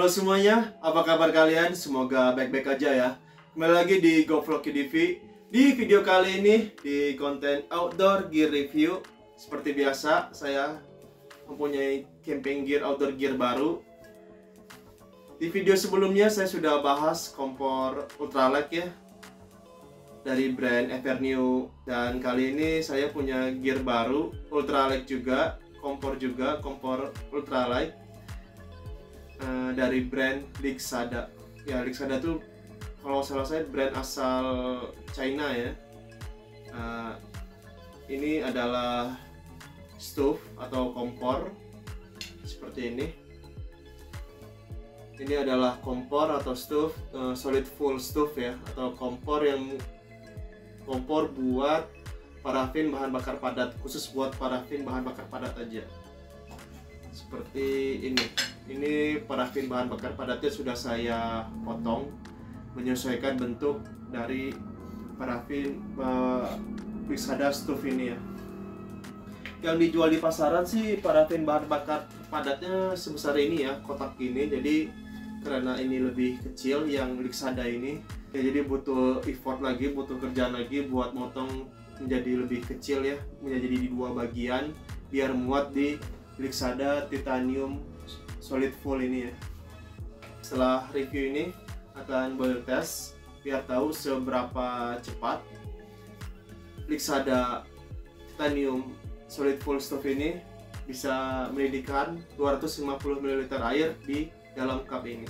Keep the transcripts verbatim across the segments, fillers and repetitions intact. Halo semuanya, apa kabar kalian? Semoga baik-baik aja ya. Kembali lagi di Govlog Adv. Di video kali ini, di konten outdoor gear review. Seperti biasa, saya mempunyai camping gear, outdoor gear baru. Di video sebelumnya, saya sudah bahas kompor ultralight ya, dari brand Evernew. Dan kali ini saya punya gear baru, ultralight juga, kompor juga, kompor ultralight dari brand Lixada. Ya, Lixada tuh kalau salah saya brand asal China ya. Uh, ini adalah stove atau kompor seperti ini. Ini adalah kompor atau stove uh, solid fuel stove ya, atau kompor yang kompor buat parafin bahan bakar padat, khusus buat parafin bahan bakar padat aja. Seperti ini. Ini parafin bahan bakar padatnya sudah saya potong menyesuaikan bentuk dari parafin uh, Lixada stove ini ya. Yang dijual di pasaran sih parafin bahan bakar padatnya sebesar ini ya, kotak ini. Jadi karena ini lebih kecil yang Lixada ini ya, jadi butuh effort lagi, butuh kerjaan lagi buat motong menjadi lebih kecil ya, menjadi di dua bagian biar muat di Lixada Titanium Solid Fuel ini ya. Setelah review ini akan boil test biar tahu seberapa cepat Lixada Titanium Solid Fuel Stove ini bisa mendidihkan dua ratus lima puluh mililiter air di dalam cup ini.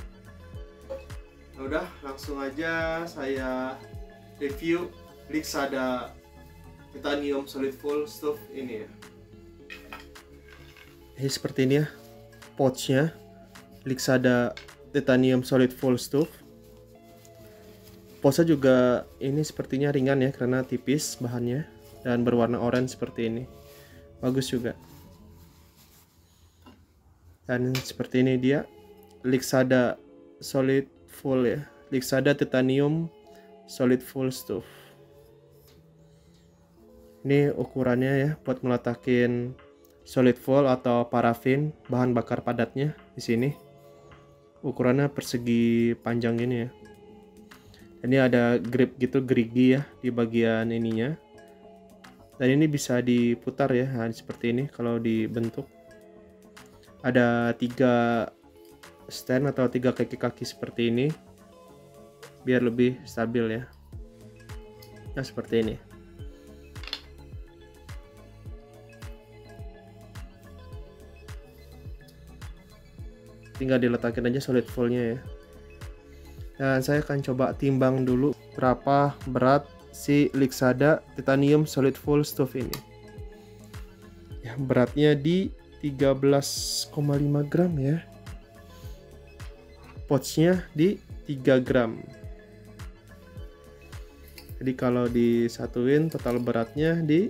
Nah, udah langsung aja saya review Lixada Titanium Solid Fuel Stove ini ya. Ini seperti ini ya, pouchnya Lixada Titanium Solid Fuel Stove. Pouchnya juga ini sepertinya ringan ya, karena tipis bahannya dan berwarna oranye seperti ini. Bagus juga. Dan seperti ini dia Lixada Solid Fuel ya, Lixada Titanium Solid Fuel Stove. Ini ukurannya ya, buat meletakin solid fuel atau parafin bahan bakar padatnya di sini. Ukurannya persegi panjang gini ya. Ini ada grip gitu, gerigi ya di bagian ininya. Dan ini bisa diputar ya, nah, seperti ini kalau dibentuk. Ada tiga stand atau tiga kaki-kaki seperti ini biar lebih stabil ya. Nah, seperti ini. Tinggal diletakin aja solid fuelnya ya. Dan saya akan coba timbang dulu berapa berat si Lixada Titanium Solid Fuel Stove ini ya. Beratnya di tiga belas koma lima gram ya. Pouchnya di tiga gram. Jadi kalau disatuin total beratnya di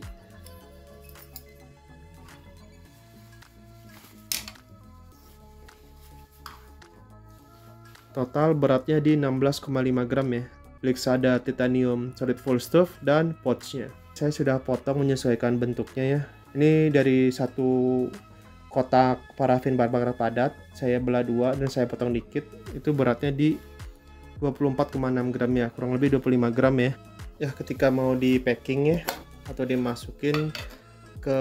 total beratnya di enam belas koma lima gram ya, Lixada Titanium Solid Fuel Stove dan pouchnya. Saya sudah potong menyesuaikan bentuknya ya. Ini dari satu kotak parafin bahan bakar padat, saya belah dua dan saya potong dikit. Itu beratnya di dua puluh empat koma enam gram ya, kurang lebih dua puluh lima gram ya. Ya, ketika mau di packing ya atau dimasukin ke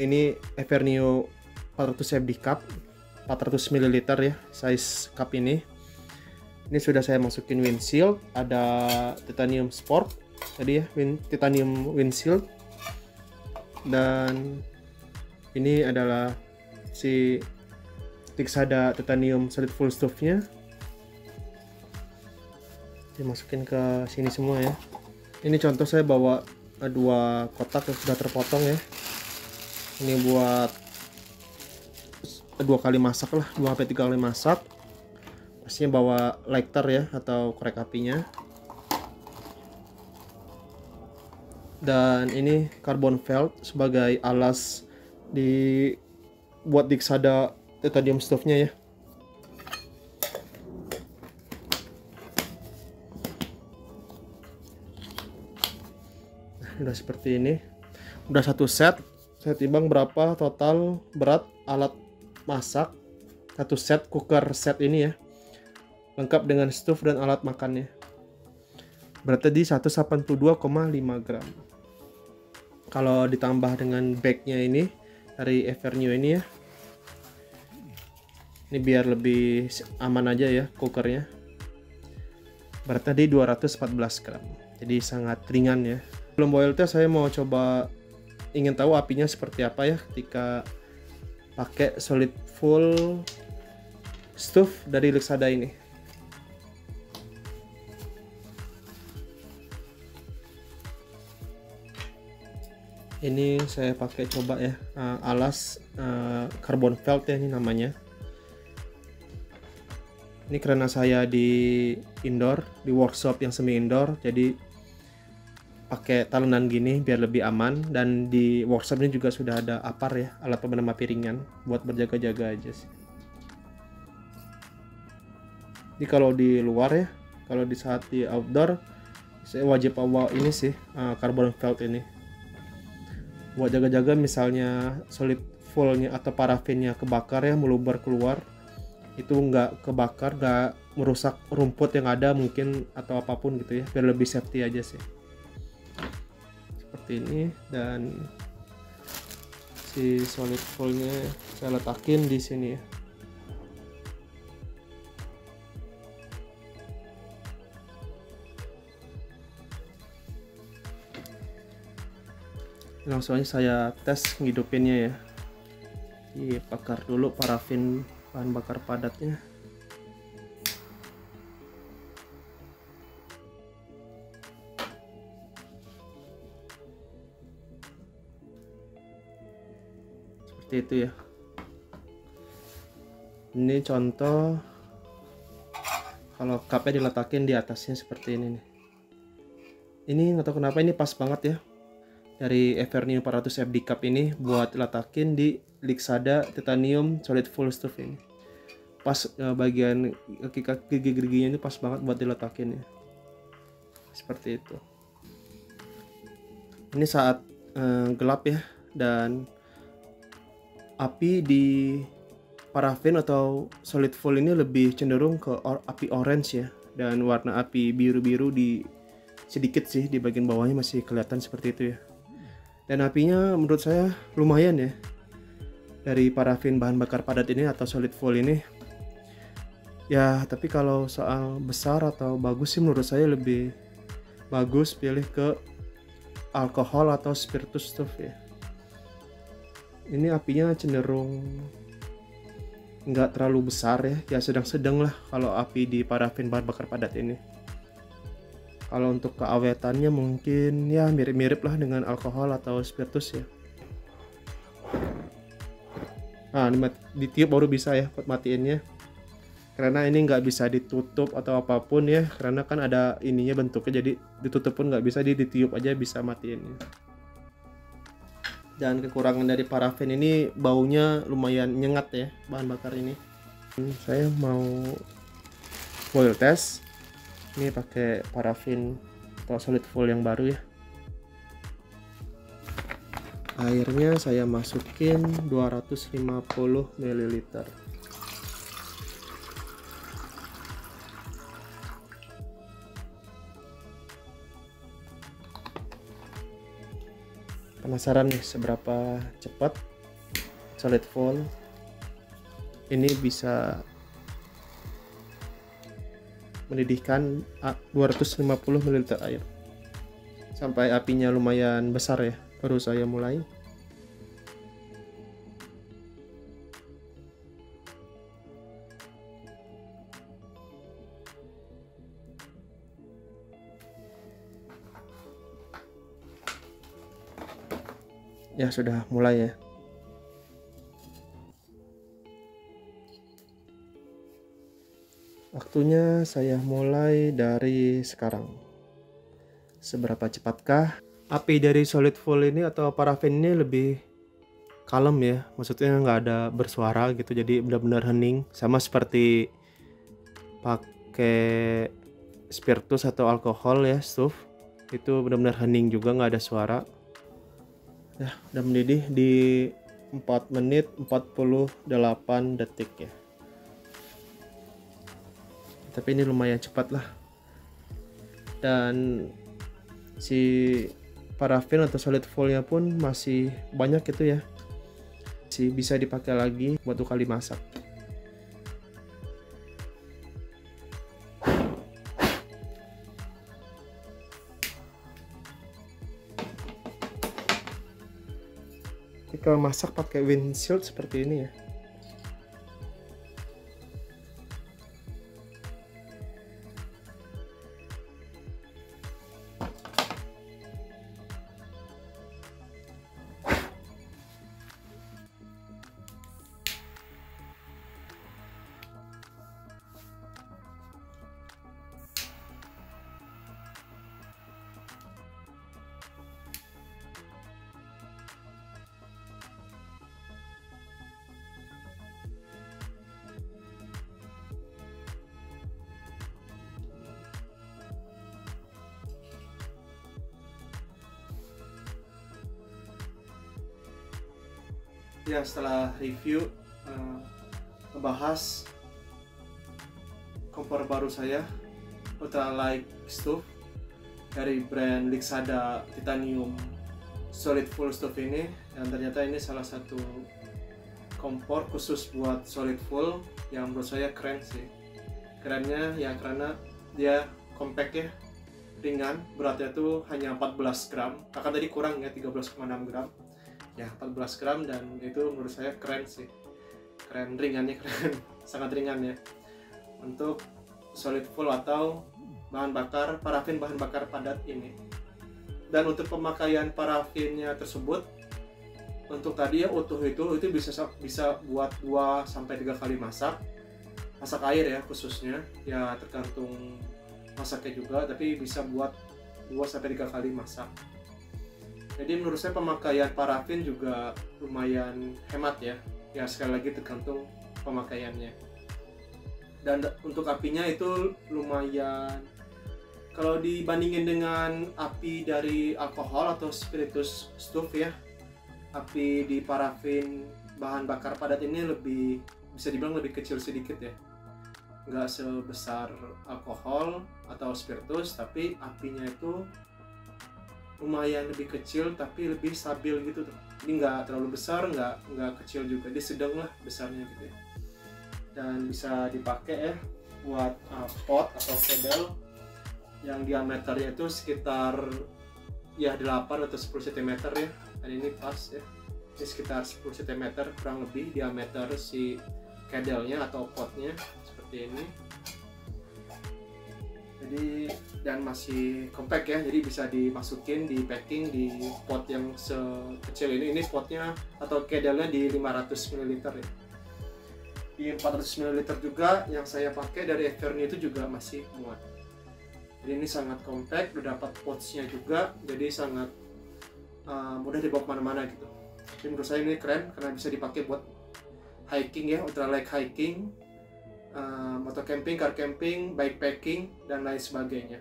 ini Evernew empat ratus F D cup empat ratus mililiter ya, size cup ini. Ini sudah saya masukin windshield, ada titanium sport tadi ya, win, titanium windshield. Dan ini adalah si Lixada Titanium Solid Fuel Stove-nya. Dimasukin ke sini semua ya. Ini contoh saya bawa dua kotak yang sudah terpotong ya. Ini buat dua kali masak lah, dua sampai tiga kali masak. Pastinya bawa lighter ya, atau korek apinya. Dan ini carbon felt sebagai alas di buat Lixada Titanium stove-nya ya. Udah seperti ini. Udah satu set. Saya timbang berapa total berat alat masak satu set cooker set ini ya, lengkap dengan stove dan alat makannya. Beratnya di seratus delapan puluh dua koma lima gram. Kalau ditambah dengan bagnya ini dari Evernew ini ya, ini biar lebih aman aja ya cookernya. Beratnya di dua ratus empat belas gram, jadi sangat ringan ya. Belum boil test, saya mau coba, ingin tahu apinya seperti apa ya ketika pakai solid fuel stove dari Lixada ini. Ini saya pakai coba ya uh, alas uh, carbon felt ya ini namanya. Ini karena saya di indoor, di workshop yang semi indoor, jadi pakai talenan gini biar lebih aman. Dan di workshop ini juga sudah ada apar ya, alat pemadam api ringan buat berjaga-jaga aja sih. Jadi kalau di luar ya, kalau di saat di outdoor saya wajib bawa ini sih, uh, carbon felt ini buat jaga-jaga, misalnya solid fuelnya atau parafinnya kebakar ya, meluber keluar, itu nggak kebakar, nggak merusak rumput yang ada mungkin atau apapun gitu ya, biar lebih safety aja sih. Ini, dan si solid fuelnya saya letakin di sini ya. Langsung aja saya tes ngidupinnya ya. Dibakar dulu parafin, bahan bakar padatnya. Seperti itu ya. Ini contoh kalau cupnya diletakin di atasnya seperti ini nih. Ini nggak tahu kenapa ini pas banget ya, dari Evernew empat ratus F D cup ini buat letakin di Lixada Titanium Solid Fuel Stove ini. Pas eh, bagian gigi-giginya itu pas banget buat diletakin ya. Seperti itu. Ini saat eh, gelap ya, dan api di parafin atau solid fuel ini lebih cenderung ke or api orange ya, dan warna api biru-biru di sedikit sih di bagian bawahnya masih kelihatan seperti itu ya. Dan apinya menurut saya lumayan ya, dari parafin bahan bakar padat ini atau solid fuel ini ya. Tapi kalau soal besar atau bagus sih, menurut saya lebih bagus pilih ke alkohol atau spiritus stuff ya. Ini apinya cenderung nggak terlalu besar ya, ya sedang-sedang lah kalau api di parafin bahan bakar padat ini. Kalau untuk keawetannya mungkin ya mirip-mirip lah dengan alkohol atau spiritus ya. Nah, ditiup baru bisa ya buat matiinnya, karena ini nggak bisa ditutup atau apapun ya, karena kan ada ininya bentuknya, jadi ditutup pun nggak bisa, ditiup aja bisa matiinnya. Dan kekurangan dari parafin ini baunya lumayan nyengat ya bahan bakar ini. Saya mau boil test ini pakai parafin atau solid fuel yang baru ya. Airnya saya masukin dua ratus lima puluh mililiter. Penasaran nih seberapa cepat solid fuel ini bisa mendidihkan dua ratus lima puluh mililiter air. Sampai apinya lumayan besar ya, baru saya mulai. Ya sudah mulai ya. Waktunya saya mulai dari sekarang. Seberapa cepatkah api dari solid fuel ini atau parafin ini? Lebih kalem ya, maksudnya nggak ada bersuara gitu, jadi benar-benar hening. Sama seperti pakai spiritus atau alkohol ya, stove itu benar-benar hening juga, nggak ada suara. Nah, udah mendidih di empat menit empat puluh delapan detik ya. tapi ini lumayan cepat lah. Dan si parafin atau solid fuelnya pun masih banyak itu ya, masih bisa dipakai lagi buat dua kali masak. Jadi kalau masak pakai windshield seperti ini ya. Ya, setelah review uh, membahas kompor baru saya, ultralight stove dari brand Lixada Titanium Solid Fuel Stove ini, dan ternyata ini salah satu kompor khusus buat solid fuel yang menurut saya keren sih. Kerennya ya karena dia compact ya, ringan, beratnya tuh hanya empat belas gram, kakak tadi kurang ya tiga belas koma enam gram. Ya, empat belas gram, dan itu menurut saya keren sih, keren, ringannya keren, sangat ringan ya. Untuk solid fuel atau bahan bakar parafin bahan bakar padat ini. Dan untuk pemakaian parafinnya tersebut, untuk tadi ya utuh itu itu bisa bisa buat dua sampai tiga kali masak, masak air ya khususnya, ya tergantung masaknya juga, tapi bisa buat dua sampai tiga kali masak. Jadi menurut saya pemakaian parafin juga lumayan hemat ya. Ya sekali lagi tergantung pemakaiannya. Dan untuk apinya itu lumayan, kalau dibandingin dengan api dari alkohol atau spiritus stove ya, api di parafin bahan bakar padat ini lebih, bisa dibilang lebih kecil sedikit ya. Nggak sebesar alkohol atau spiritus, tapi apinya itu lumayan lebih kecil tapi lebih stabil gitu tuh. Ini nggak terlalu besar, nggak nggak kecil juga, dia sedang lah besarnya gitu ya. Dan bisa dipakai ya buat uh, pot atau pedal yang diameternya itu sekitar ya delapan atau sepuluh sentimeter ya. Dan ini pas ya, ini sekitar sepuluh sentimeter kurang lebih diameter si kedelnya atau potnya seperti ini. Jadi, dan masih compact ya, jadi bisa dimasukin di packing di pot yang sekecil ini. Ini potnya atau kedelnya di lima ratus mililiter ya. Di empat ratus mililiter juga yang saya pakai dari Evernew itu juga masih muat. Jadi ini sangat compact, udah dapat pouchnya juga, jadi sangat uh, mudah dibawa kemana-mana gitu. Jadi menurut saya ini keren karena bisa dipakai buat hiking ya, ultralight hiking, motor camping, car camping, bikepacking, dan lain sebagainya.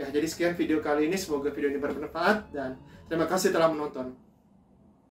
Ya, jadi sekian video kali ini. Semoga video ini bermanfaat dan terima kasih telah menonton.